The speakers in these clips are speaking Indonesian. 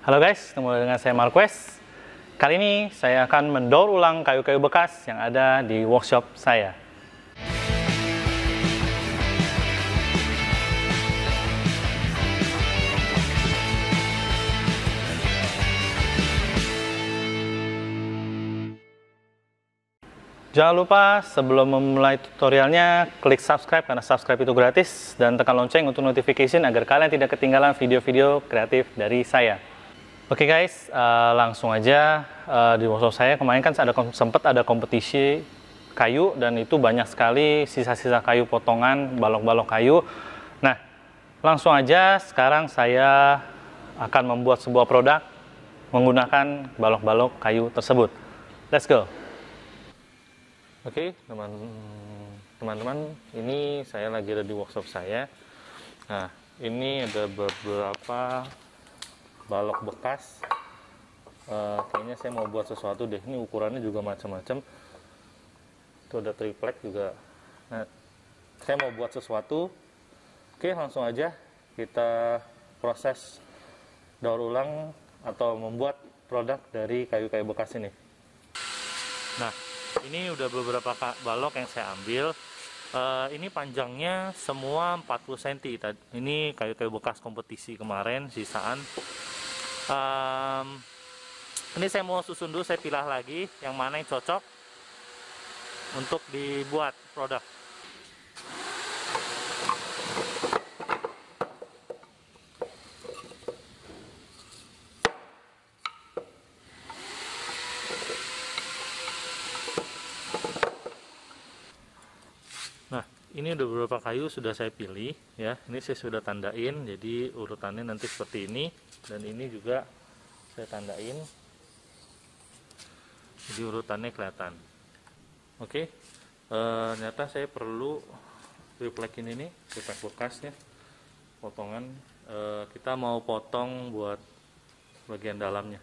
Halo guys, ketemu dengan saya Marques. Kali ini saya akan mendaur ulang kayu-kayu bekas yang ada di workshop saya. Jangan lupa sebelum memulai tutorialnya, klik subscribe karena subscribe itu gratis, dan tekan lonceng untuk notification agar kalian tidak ketinggalan video-video kreatif dari saya. Oke guys, langsung aja di workshop saya kemarin kan sempat ada kompetisi kayu, dan itu banyak sekali sisa-sisa kayu potongan, balok-balok kayu. Nah, langsung aja sekarang saya akan membuat sebuah produk menggunakan balok-balok kayu tersebut. Let's go! Oke, teman-teman, ini saya lagi ada di workshop saya. Nah, ini ada beberapa balok bekas. Kayaknya saya mau buat sesuatu deh. Ini ukurannya juga macam-macam. Itu ada triplek juga. Nah, saya mau buat sesuatu. Oke, langsung aja kita proses daur ulang atau membuat produk dari kayu-kayu bekas ini. Nah, ini udah beberapa balok yang saya ambil. Ini panjangnya semua 40 cm. Ini kayu-kayu bekas kompetisi kemarin, sisaan. Ini saya mau susun dulu, saya pilah lagi yang mana yang cocok untuk dibuat produk. Ini udah beberapa kayu sudah saya pilih ya. Ini saya sudah tandain, jadi urutannya nanti seperti ini, dan ini juga saya tandain, jadi urutannya kelihatan. Oke, ternyata saya perlu triplek ini nih, triplek bekasnya, potongan. Kita mau potong buat bagian dalamnya.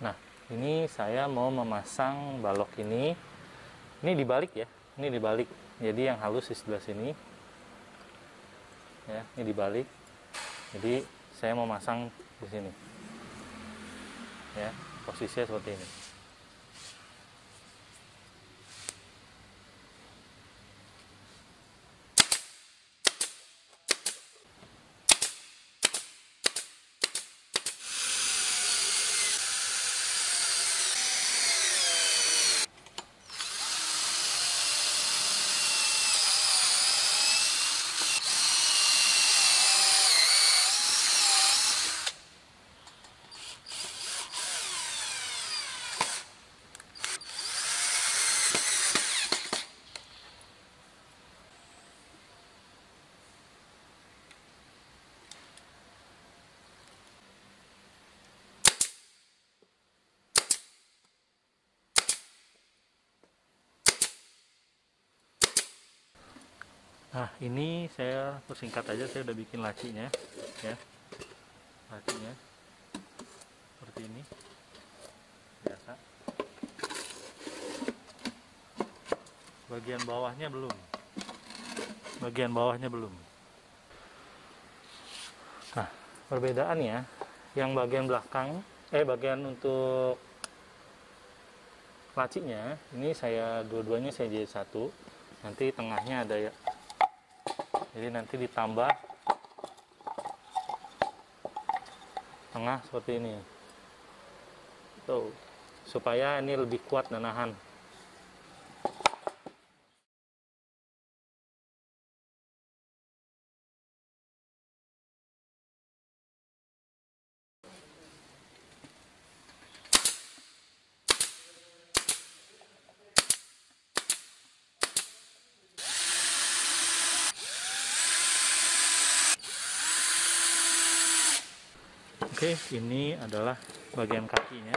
Nah, ini saya mau memasang balok ini. Ini dibalik ya, ini dibalik. Jadi yang halus di sebelah sini. Ya, ini dibalik. Jadi saya mau masang di sini. Ya, posisinya seperti ini. Nah, ini saya persingkat aja, saya udah bikin lacinya ya. Lacinya seperti ini. Biasa. Bagian bawahnya belum. Bagian bawahnya belum. Nah, perbedaannya yang bagian belakang bagian untuk lacinya ini saya dua-duanya saya jahit satu, nanti tengahnya ada ya, jadi nanti ditambah tengah seperti ini tuh, supaya ini lebih kuat dan nahan. Oke, ini adalah bagian kakinya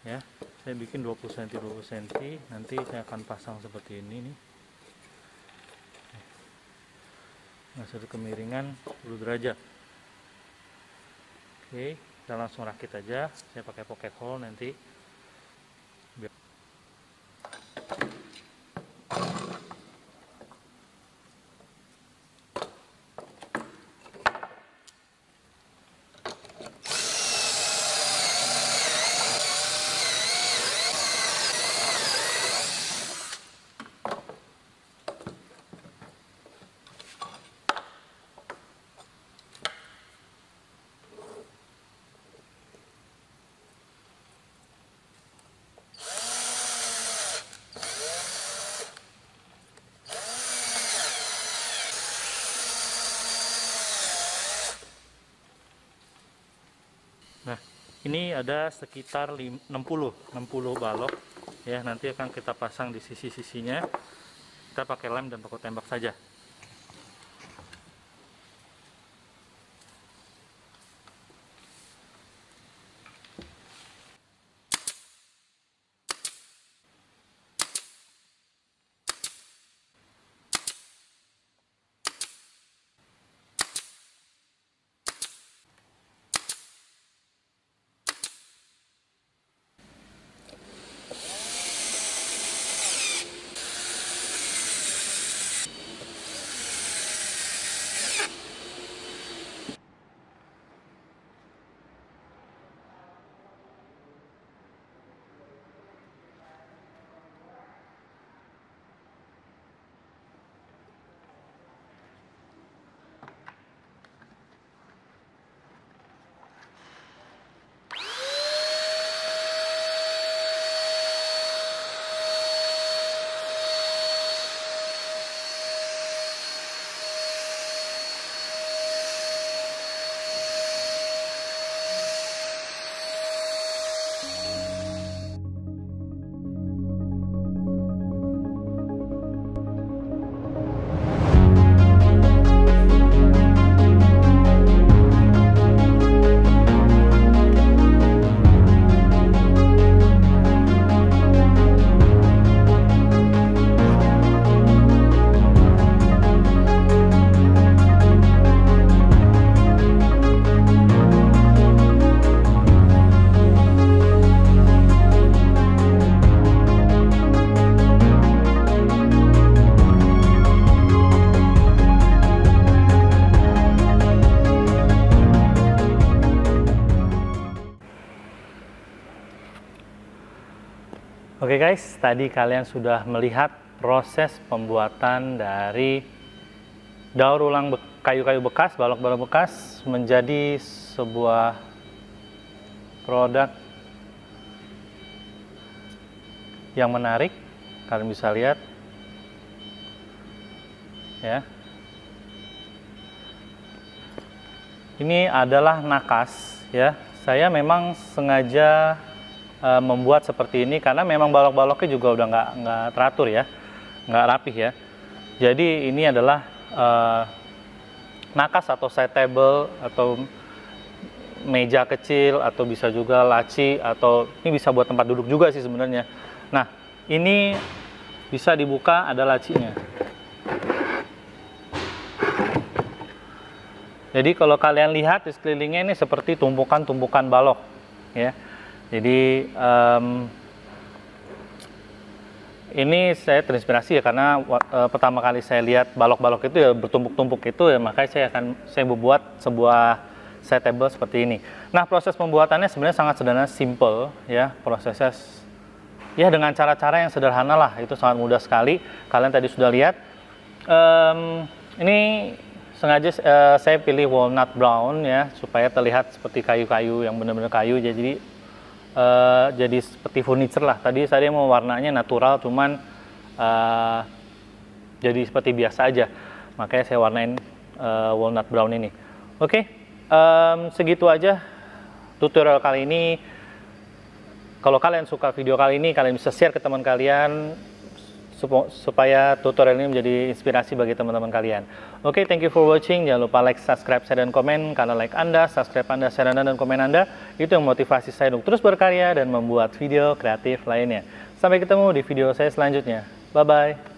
ya, saya bikin 20 cm, nanti saya akan pasang seperti ini nih, masuk kemiringan 10 derajat. Oke, kita langsung rakit aja, saya pakai pocket hole nanti. Nah, ini ada sekitar 60 balok ya, nanti akan kita pasang di sisi-sisinya. Kita pakai lem dan pakai tembak saja. Oke guys, tadi kalian sudah melihat proses pembuatan dari daur ulang kayu-kayu bekas, balok-balok bekas menjadi sebuah produk yang menarik. Kalian bisa lihat ya, ini adalah nakas ya. Saya memang sengaja membuat seperti ini karena memang balok-baloknya juga udah nggak teratur ya, nggak rapih ya. Jadi ini adalah nakas atau side table atau meja kecil, atau bisa juga laci, atau ini bisa buat tempat duduk juga sih sebenarnya. Nah, ini bisa dibuka, ada lacinya. Jadi kalau kalian lihat di sekelilingnya ini seperti tumpukan-tumpukan balok ya. Jadi ini saya terinspirasi ya karena pertama kali saya lihat balok-balok itu ya bertumpuk-tumpuk itu ya, makanya saya membuat sebuah setable seperti ini. Nah, proses pembuatannya sebenarnya sangat sederhana, simple ya, prosesnya ya dengan cara-cara yang sederhana lah, itu sangat mudah sekali. Kalian tadi sudah lihat, ini sengaja saya pilih walnut brown ya, supaya terlihat seperti kayu-kayu yang benar-benar kayu, jadi seperti furniture lah. Tadi saya mau warnanya natural, cuman jadi seperti biasa aja, makanya saya warnain walnut brown ini. Oke, segitu aja tutorial kali ini. Kalau kalian suka video kali ini, kalian bisa share ke teman kalian supaya tutorial ini menjadi inspirasi bagi teman-teman kalian. Oke, thank you for watching. Jangan lupa like, subscribe, share, dan komen. Karena like Anda, subscribe Anda, share Anda, dan komen Anda, itu yang motivasi saya untuk terus berkarya dan membuat video kreatif lainnya. Sampai ketemu di video saya selanjutnya. Bye-bye.